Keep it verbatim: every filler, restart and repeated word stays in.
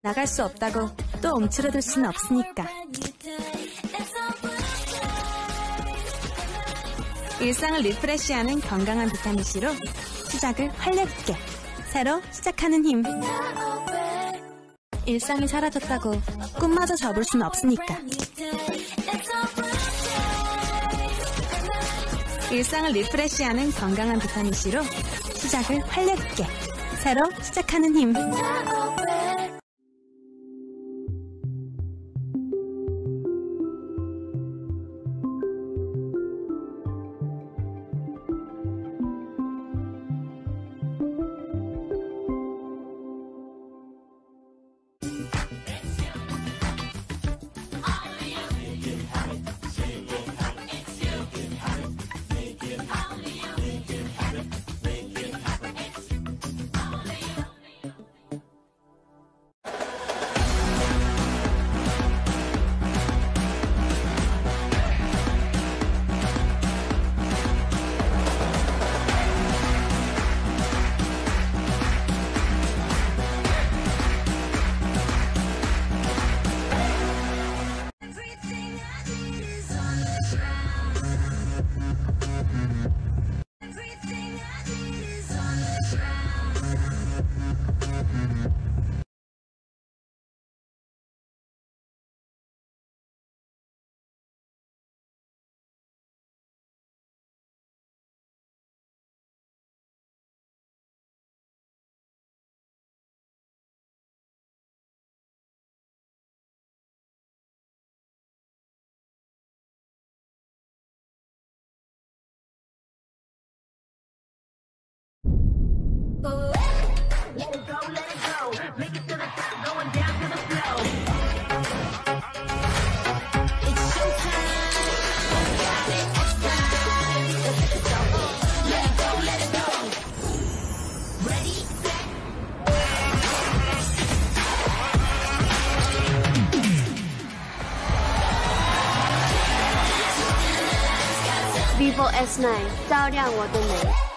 나갈 수 없다고 또 움츠러들 순 없으니까. 일상을 리프레시하는 건강한 비타민C로 시작을 활력 있게, 새로 시작하는 힘. 일상이 사라졌다고 꿈마저 접을 순 없으니까. 일상을 리프레시하는 건강한 비타민C로 시작을 활력 있게, 새로 시작하는 힘. Vivo S nine 照亮我的美。